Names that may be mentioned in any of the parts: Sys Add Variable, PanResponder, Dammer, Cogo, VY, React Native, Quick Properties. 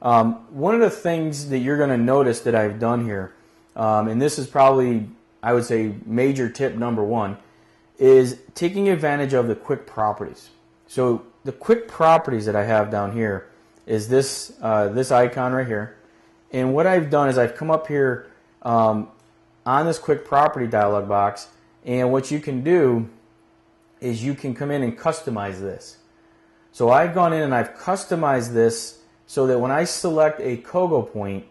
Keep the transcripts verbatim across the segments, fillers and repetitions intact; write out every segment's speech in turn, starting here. Um, one of the things that you're going to notice that I've done here, um, and this is probably, I would say, major tip number one, is taking advantage of the quick properties. So the quick properties that I have down here is this, uh, this icon right here. And what I've done is I've come up here um, on this quick property dialog box, and what you can do is you can come in and customize this. So I've gone in and I've customized this so that when I select a Cogo point,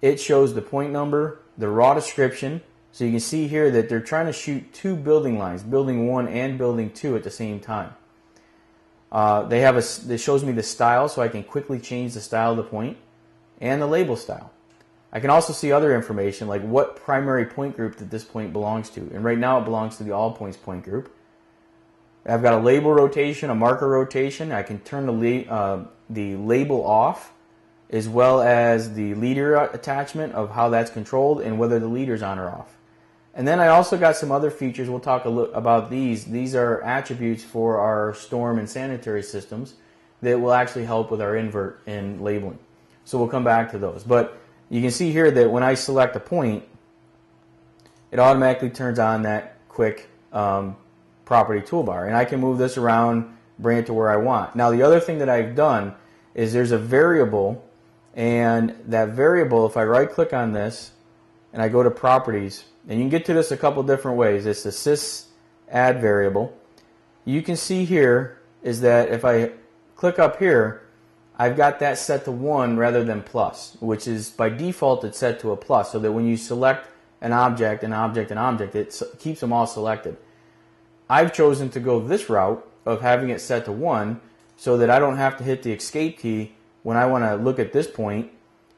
it shows the point number, the raw description. So you can see here that they're trying to shoot two building lines, building one and building two at the same time. Uh, they have a, it shows me the style, so I can quickly change the style of the point and the label style. I can also see other information like what primary point group that this point belongs to. And right now it belongs to the all points point group. I've got a label rotation, a marker rotation. I can turn the, la uh, the label off, as well as the leader attachment of how that's controlled and whether the leader's on or off. And then I also got some other features. We'll talk a little about these. These are attributes for our storm and sanitary systems that will actually help with our invert and labeling. So we'll come back to those. But you can see here that when I select a point, it automatically turns on that quick um, property toolbar. And I can move this around, bring it to where I want. Now the other thing that I've done is there's a variable, and that variable, if I right click on this and I go to properties, and you can get to this a couple different ways. It's the Sys Add Variable. You can see here is that if I click up here, I've got that set to one rather than plus, which is by default it's set to a plus, so that when you select an object, an object, an object, it keeps them all selected. I've chosen to go this route of having it set to one so that I don't have to hit the escape key when I want to look at this point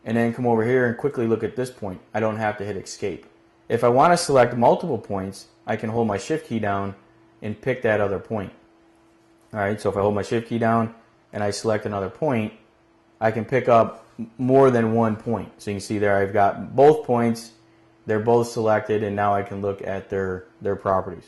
and then come over here and quickly look at this point. I don't have to hit escape. If I want to select multiple points, I can hold my shift key down and pick that other point. All right, so if I hold my shift key down and I select another point, I can pick up more than one point. So you can see there I've got both points, they're both selected, and now I can look at their, their properties.